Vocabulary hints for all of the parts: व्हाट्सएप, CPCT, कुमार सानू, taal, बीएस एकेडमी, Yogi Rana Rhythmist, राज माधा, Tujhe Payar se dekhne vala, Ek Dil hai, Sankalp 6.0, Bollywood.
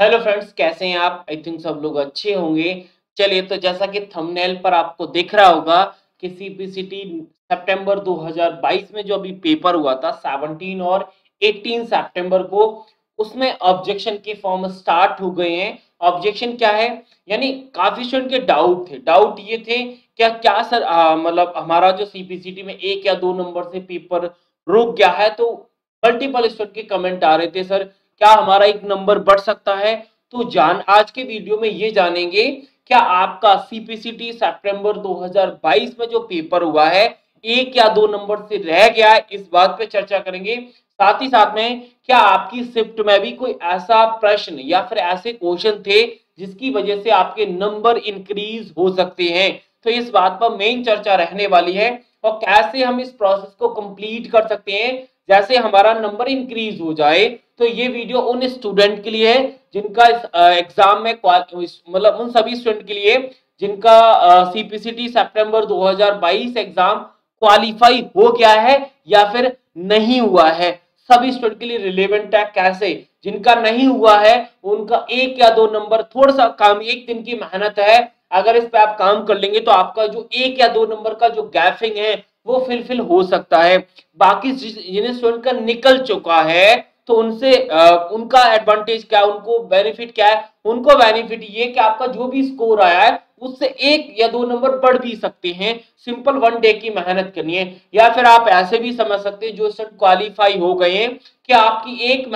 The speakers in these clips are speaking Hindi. हेलो फ्रेंड्स, कैसे हैं आप? आई थिंक सब लोग अच्छे होंगे। चलिए, तो जैसा कि थंबनेल पर आपको दिख रहा होगा कि सीपीसीटी सितंबर 2022 में जो अभी पेपर हुआ था 17 और 18 सितंबर को, उसमें ऑब्जेक्शन के फॉर्म स्टार्ट हो गए हैं। ऑब्जेक्शन क्या है, यानी काफी स्टूडेंट के डाउट थे। डाउट ये थे क्या सर मतलब हमारा जो सीपीसीटी में 1 या 2 नंबर से पेपर रुक गया है, तो मल्टीपल स्टूडेंट के कमेंट आ रहे थे सर क्या हमारा एक नंबर बढ़ सकता है? तो आज के वीडियो में ये जानेंगे क्या आपका सीपीसीटी सितंबर 2022 में जो पेपर हुआ है 1 या 2 नंबर से रह गया है, इस बात पे चर्चा करेंगे। साथ ही साथ में क्या आपकी शिफ्ट में भी कोई ऐसा प्रश्न या फिर ऐसे क्वेश्चन थे जिसकी वजह से आपके नंबर इंक्रीज हो सकते हैं, तो इस बात पर मेन चर्चा रहने वाली है। और कैसे हम इस प्रोसेस को कंप्लीट कर सकते हैं जैसे हमारा नंबर इंक्रीज हो जाए। तो ये वीडियो उन स्टूडेंट के लिए है जिनका एग्जाम में मतलब उन सभी स्टूडेंट के लिए जिनका सीपीसीटी सितंबर 2022 एग्जाम क्वालिफाई हो गया है या फिर नहीं हुआ है। सभी स्टूडेंट के लिए रिलेवेंट है। कैसे? जिनका नहीं हुआ है उनका 1 या 2 नंबर, थोड़ा सा काम, 1 दिन की मेहनत है, अगर इस पर आप काम कर लेंगे तो आपका जो 1 या 2 नंबर का जो गैपिंग है वो फिलफिल हो सकता है। बाकी जिन्हें स्टूडेंट का निकल चुका है तो उनसे उनका एडवांटेज क्या, उनको बेनिफिट क्या है? उनको बेनिफिट ये कि आपका जो भी स्कोर आया है उससे 1 या 2 नंबर बढ़ भी सकते हैं। सिंपल 1 डे की मेहनत करनी है। या फिर आप ऐसे भी समझ सकते हैं जो स्टूडेंट क्वालिफाई हो गए हैं कि आपकी एक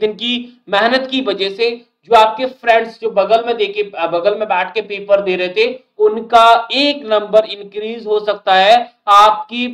दिन की मेहनत की वजह से जो आपके फ्रेंड्स जो बगल में बैठ के पेपर दे रहे थे उनका 1 नंबर इंक्रीज हो सकता है आपकी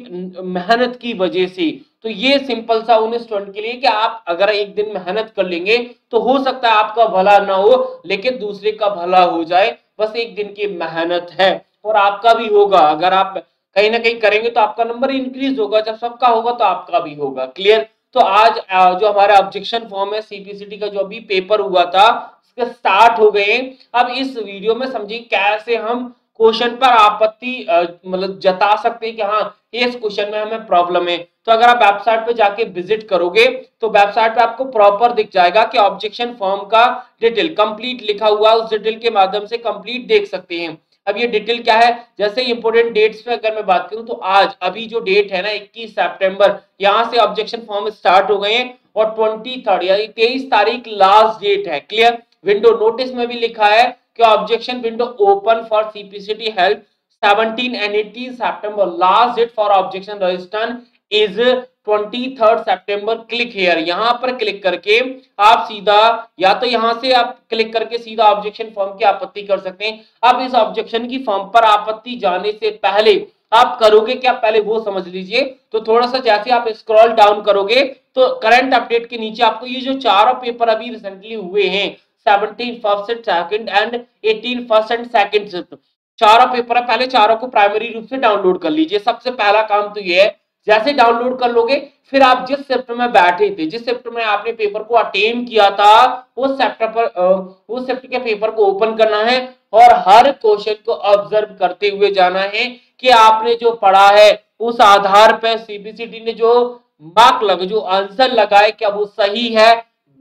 मेहनत की वजह से। तो ये सिंपल सा उन स्टूडेंट के लिए कि आप अगर 1 दिन मेहनत कर लेंगे तो हो सकता है आपका भला ना हो लेकिन दूसरे का भला हो जाए। बस 1 दिन की मेहनत है और आपका भी होगा। अगर आप कहीं ना कहीं करेंगे तो आपका नंबर इंक्रीज होगा। जब सबका होगा तो आपका भी होगा। क्लियर? तो आज जो हमारा ऑब्जेक्शन फॉर्म है सीपीसीटी का जो अभी पेपर हुआ था उसके स्टार्ट हो गए। अब इस वीडियो में समझिए कैसे हम क्वेश्चन पर आपत्ति मतलब जता सकते हैं कि हाँ इस क्वेश्चन में हमें प्रॉब्लम है। तो अगर आप वेबसाइट पे जाके विजिट करोगे तो वेबसाइट पे आपको प्रॉपर दिख जाएगा कि ऑब्जेक्शन फॉर्म का डिटेल कंप्लीट लिखा हुआ, उस डिटेल के माध्यम से कंप्लीट देख सकते हैं। अब ये डिटेल क्या है, जैसे इंपोर्टेंट डेट्स पे अगर मैं बात करूं तो आज अभी जो डेट है ना 21 सितंबर, यहाँ से ऑब्जेक्शन फॉर्म स्टार्ट हो गए हैं और 23 यानी 23 तारीख लास्ट डेट है। क्लियर? विंडो नोटिस में भी लिखा है कि objection window open for CPCT help 17 and 18 सितंबर, last date for objection registration is 23 सितंबर। क्लिक हेयर, यहाँ पर क्लिक करके आप सीधा या तो यहाँ से आप क्लिक करके सीधा ऑब्जेक्शन फॉर्म की आपत्ति कर सकते हैं। अब इस ऑब्जेक्शन की फॉर्म पर आपत्ति जाने से पहले आप करोगे क्या, पहले वो समझ लीजिए। तो थोड़ा सा जैसे आप स्क्रॉल डाउन करोगे तो करंट अपडेट के नीचे आपको ये जो 4 पेपर अभी रिसेंटली हुए हैं 17 first shift and 18 first and second shift, 4 paper है। पहले 4 को प्राइमरी रूप से डाउनलोड कर लीजिए। सबसे पहला काम तो ये है, जैसे डाउनलोड कर लोगे फिर आप जिस शिफ्ट में बैठे थे, जिस शिफ्ट में आपने पेपर को अटेम्प्ट किया था, उस शिफ्ट के पेपर को ओपन करना है और हर क्वेश्चन को ऑब्जर्व करते हुए जाना है कि आपने जो पढ़ा है उस आधार पर सीपीसीटी ने जो मार्क जो आंसर लगाए क्या वो सही है,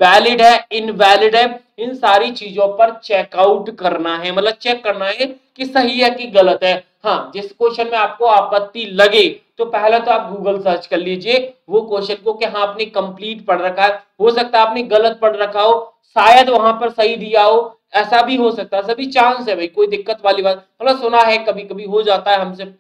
वैलिड है, इनवैलिड है। इन सारी चीजों पर चेकआउट करना है, मतलब चेक करना है कि सही है कि गलत है। हाँ, जिस क्वेश्चन में आपको आपत्ति लगे तो पहला तो आप गूगल सर्च कर लीजिए वो क्वेश्चन को कि हाँ आपने कंप्लीट पढ़ रखा है। हो सकता है आपने गलत पढ़ रखा हो, शायद वहां पर सही दिया हो, ऐसा भी हो सकता है। सभी चांस है भाई, कोई दिक्कत वाली बात, मतलब सुना है कभी कभी हो जाता है हमसे,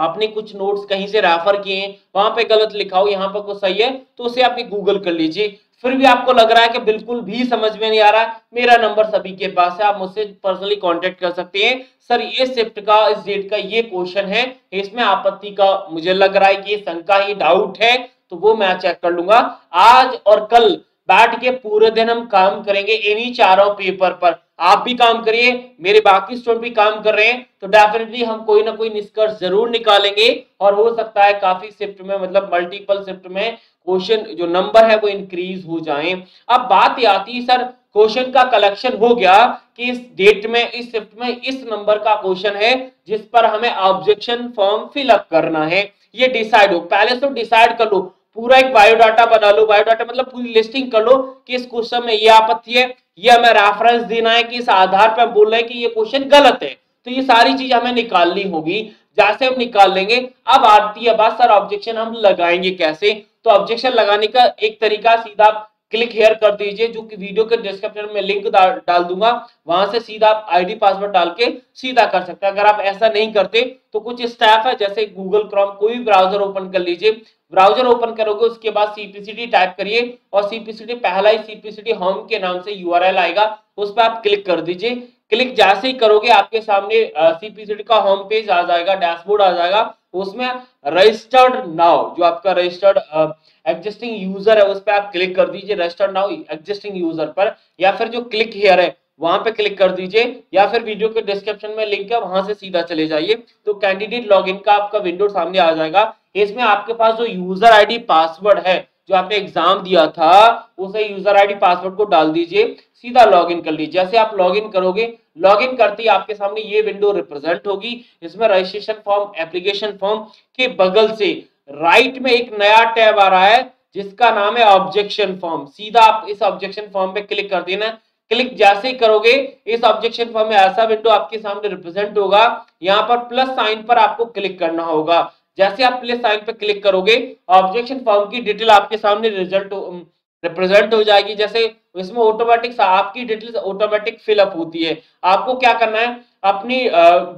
आपने कुछ नोट्स कहीं से रेफर किए हैं वहां पे गलत लिखा हो, यहाँ पर कुछ सही है, तो उसे आप गूगल कर लीजिए। फिर भी आपको लग रहा है कि बिल्कुल भी समझ में नहीं आ रहा, मेरा नंबर सभी के पास है, आप मुझसे पर्सनली कांटेक्ट कर सकते हैं। सर ये शिफ्ट का इस डेट का ये क्वेश्चन है, इसमें आपत्ति का मुझे लग रहा है कि ये शंका ही डाउट है, तो वो मैं चेक कर लूंगा। आज और कल बैठ के पूरे दिन हम काम करेंगे इन्हीं 4 पेपर पर। आप भी काम करिए, मेरे बाकी स्टूडेंट भी काम कर रहे हैं, तो डेफिनेटली हम कोई ना कोई निष्कर्ष जरूर निकालेंगे। और हो सकता है काफी शिफ्ट में मतलब मल्टीपल शिफ्ट में क्वेश्चन जो नंबर है वो इंक्रीज हो जाएं। अब बात ये आती है सर क्वेश्चन का कलेक्शन हो गया कि इस डेट में इस शिफ्ट में इस नंबर का क्वेश्चन है जिस पर हमें ऑब्जेक्शन फॉर्म फिलअप करना है, ये डिसाइड हो। पहले तो डिसाइड कर लो पूरा एक बायोडाटा बना लो, बायोडाटा मतलब पूरी लिस्टिंग कर लो कि इस क्वेश्चन में ये आपत्ति है, ये हमें रेफरेंस देना है कि इस आधार पर हम बोल रहे हैं कि ये क्वेश्चन गलत है। तो ये सारी चीज हमें निकालनी होगी, जैसे हम निकाल लेंगे अब आती है बात सर ऑब्जेक्शन हम लगाएंगे कैसे। तो ऑब्जेक्शन लगाने का एक तरीका सीधा आप क्लिक हेयर कर दीजिए, जो कि वीडियो के डिस्क्रिप्शन में लिंक डाल दूंगा, वहां से सीधा आप आईडी पासवर्ड डाल के सीधा कर सकते हैं। अगर आप ऐसा नहीं करते तो कुछ स्टेप है, जैसे गूगल क्रोम कोई भी ब्राउजर ओपन कर लीजिए, ब्राउजर ओपन करोगे उसके बाद सीपीसीटी टाइप करिए और सीपीसीटी पहला ही सीपीसीटी होम के नाम से यूआरएल आएगा, उस पर आप क्लिक कर दीजिए। क्लिक जैसे ही करोगे आपके सामने सीपीसीटी का होम पेज आ जाएगा, डैशबोर्ड आ जाएगा, उसमें रजिस्टर्ड नाउ जो आपका रजिस्टर्ड एग्जिस्टिंग यूजर है उस पर आप क्लिक कर दीजिए, रजिस्टर्ड नाउ एग्जिस्टिंग यूजर पर, या फिर जो क्लिक हेयर है वहां पे क्लिक कर दीजिए, या फिर वीडियो के डिस्क्रिप्शन में लिंक है वहां से सीधा चले जाइए। तो कैंडिडेट लॉगिन का आपका विंडो सामने आ जाएगा, इसमें आपके पास जो यूजर आईडी पासवर्ड है जो आपने एग्जाम दिया था उसे यूजर आईडी पासवर्ड को डाल दीजिए, सीधा लॉगिन कर लीजिए। जैसे आप लॉगिन करोगे, लॉगिन करते ही आपके सामने ये विंडो रिप्रेजेंट होगी, इसमें रजिस्ट्रेशन फॉर्म, एप्लीकेशन फॉर्म के बगल से राइट में एक नया टैब आ रहा है जिसका नाम है ऑब्जेक्शन फॉर्म। सीधा आप इस ऑब्जेक्शन फॉर्म पे क्लिक कर देना, क्लिक जैसे ही करोगे इस ऑब्जेक्शन फॉर्म में ऐसा विंडो आपके सामने रिप्रेजेंट होगा, यहाँ पर प्लस साइन पर आपको क्लिक करना होगा। जैसे आप प्लस साइन पर क्लिक करोगे ऑब्जेक्शन फॉर्म की डिटेल आपके सामने रिजल्ट रिप्रेजेंट हो जाएगी, जैसे इसमें ऑटोमेटिक आपकी डिटेल्स ऑटोमेटिक फिलअप होती है। आपको क्या करना है, अपनी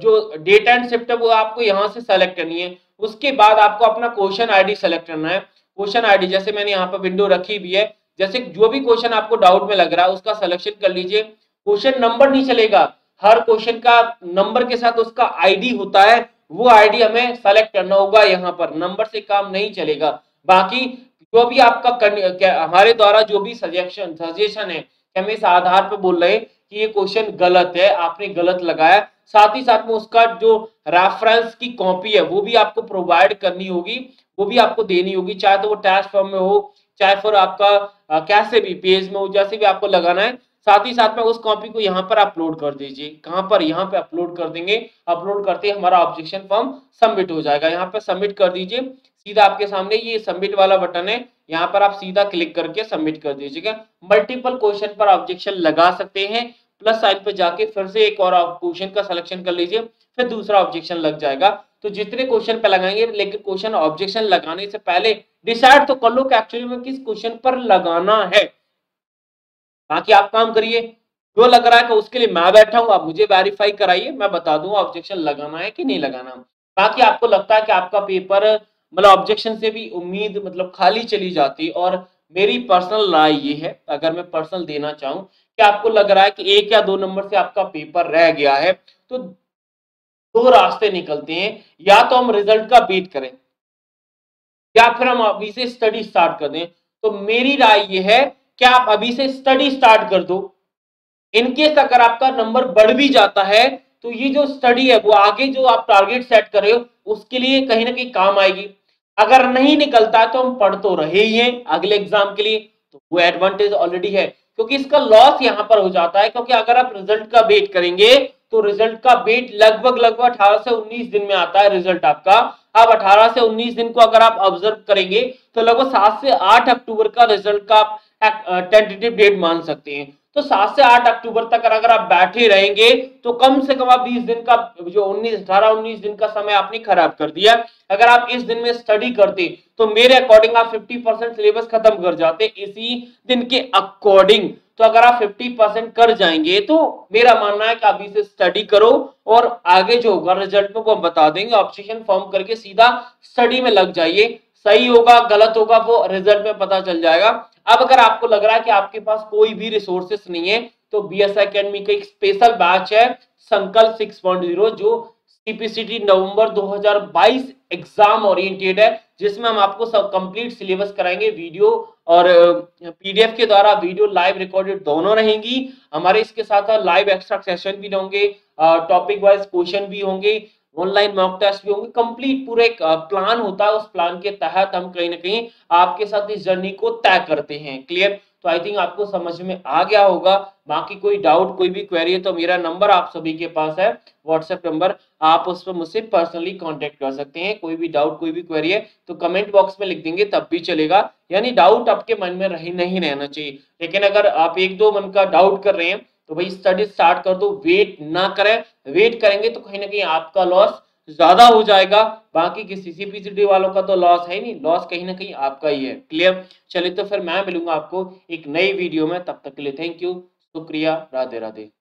जो डेट एंड शिफ्ट है वो आपको यहाँ से सेलेक्ट करनी है, उसके बाद आपको अपना क्वेश्चन आईडी सेलेक्ट करना है। क्वेश्चन आईडी जैसे मैंने यहाँ पर विंडो रखी भी है, जैसे जो भी क्वेश्चन आपको डाउट में लग रहा है उसका सिलेक्शन कर लीजिए। क्वेश्चन नंबर नहीं चलेगा, हर क्वेश्चन का नंबर के साथ उसका आईडी होता है, वो आईडी हमें सेलेक्ट करना होगा, यहाँ पर नंबर से काम नहीं चलेगा। बाकी जो भी आपका हमारे द्वारा जो भी सजेशन है कि हम इस आधार पर बोल रहे हैं कि ये क्वेश्चन गलत है, आपने गलत लगाया, साथ ही साथ में उसका जो रेफरेंस की कॉपी है वो भी आपको प्रोवाइड करनी होगी, वो भी आपको देनी होगी, चाहे तो वो टेस्ट फॉर्म में हो, चाहे फिर आपका कैसे भी पेज में हो, जैसे भी आपको लगाना है। साथ ही साथ में उस कॉपी को यहाँ पर अपलोड कर दीजिए, कहाँ पर, यहाँ पे अपलोड कर देंगे। अपलोड करते ही हमारा ऑब्जेक्शन फॉर्म सबमिट हो जाएगा, यहाँ पर सबमिट कर दीजिए। सीधा आपके सामने ये सबमिट वाला बटन है, यहाँ पर आप सीधा क्लिक करके सबमिट कर दीजिएगा। मल्टीपल क्वेश्चन पर ऑब्जेक्शन लगा सकते हैं, प्लस साइन पर जाके फिर से एक और क्वेश्चन का सिलेक्शन कर लीजिए, फिर दूसरा ऑब्जेक्शन लग जाएगा। तो जितने क्वेश्चन पे लगाएंगे, लेकिन क्वेश्चन ऑब्जेक्शन लगाने से पहले डिसाइड तो कर लो कि एक्चुअली में किस क्वेश्चन पर लगाना है। बाकी आप काम करिए, जो लग रहा है कि उसके लिए मैं बैठा हूँ, आप मुझे वेरीफाई कराइए, मैं बता दूंगा ऑब्जेक्शन लगाना है कि नहीं लगाना। बाकी आपको लगता है कि आपका पेपर मतलब ऑब्जेक्शन से भी उम्मीद मतलब खाली चली जाती, और मेरी पर्सनल राय ये है, अगर मैं पर्सनल देना चाहूँ, कि आपको लग रहा है कि 1 या 2 नंबर से आपका पेपर रह गया है, तो 2 रास्ते निकलते हैं, या तो हम रिजल्ट का वेट करें या फिर हम अभी से स्टडी स्टार्ट कर दें। तो मेरी राय ये है कि आप अभी से स्टडी स्टार्ट कर दो, इनकेस अगर आपका नंबर बढ़ भी जाता है तो ये जो स्टडी है वो आगे जो आप टारगेट सेट कर रहे हो उसके लिए कहीं ना कहीं काम आएगी। अगर नहीं निकलता तो हम पढ़ तो रहे ही हैं अगले एग्जाम के लिए, तो वो एडवांटेज ऑलरेडी है, क्योंकि इसका लॉस यहाँ पर हो जाता है, क्योंकि अगर आप रिजल्ट का वेट करेंगे तो रिजल्ट का वेट लगभग 18 से 19 दिन में आता है रिजल्ट आपका। आप 18 से 19 दिन को अगर आप ऑब्जर्व करेंगे तो लगभग 7 से 8 अक्टूबर का रिजल्ट का आप टेंटेटिव डेट मान सकते हैं। तो 7 से 8 अक्टूबर तक अगर आप बैठे रहेंगे तो कम से कम आप 20 दिन का जो 18-19 दिन का समय आपने खराब कर दिया। अगर आप इस दिन में स्टडी करते तो मेरे अकॉर्डिंग आप 50% सिलेबस खत्म कर जाते इसी दिन के अकॉर्डिंग। तो अगर आप 50% कर जाएंगे तो मेरा मानना है कि अभी से स्टडी करो, और आगे जो होगा रिजल्ट में वो हम बता देंगे। ऑब्जेक्शन फॉर्म करके सीधा स्टडी में लग जाइए, सही होगा गलत होगा वो रिजल्ट में पता चल जाएगा। अब अगर आपको लग रहा है कि आपके पास कोई भी रिसोर्सेस नहीं है तो बीएस एकेडमी का एक स्पेशल बैच है संकल्प 6.0 जो सीपीसीटी नवंबर 2022 एग्जाम ओरिएंटेड है, जिसमें हम आपको सब कंप्लीट सिलेबस कराएंगे, वीडियो और पीडीएफ के द्वारा। वीडियो लाइव रिकॉर्डेड दोनों रहेंगी हमारे, इसके साथ लाइव एक्स्ट्रा सेशन भी होंगे, टॉपिक वाइज क्वेश्चन भी होंगे, ऑनलाइन मॉक टेस्ट भी होंगे। कंप्लीट पूरा एक प्लान होता है, उस प्लान के तहत हम कहीं ना कहीं आपके साथ इस जर्नी को तय करते हैं। क्लियर? तो आई थिंक आपको समझ में आ गया होगा। बाकी कोई डाउट कोई भी क्वेरी है तो मेरा नंबर आप सभी के पास है, व्हाट्सएप नंबर, आप उस पर मुझसे पर्सनली कांटेक्ट कर सकते हैं। कोई भी डाउट कोई भी क्वेरी है तो कमेंट बॉक्स में लिख देंगे तब भी चलेगा, यानी डाउट आपके मन में नहीं रहना चाहिए। लेकिन अगर आप एक दो मन का डाउट कर रहे हैं तो भाई स्टडी स्टार्ट कर दो, वेट ना करें। वेट करेंगे तो कहीं ना कहीं आपका लॉस ज्यादा हो जाएगा, बाकी किसी सीपीसीटी वालों का तो लॉस है नहीं, लॉस कहीं ना कहीं आपका ही है। क्लियर? चलिए तो फिर मैं मिलूंगा आपको एक नई वीडियो में, तब तक के लिए थैंक यू, शुक्रिया, राधे राधे।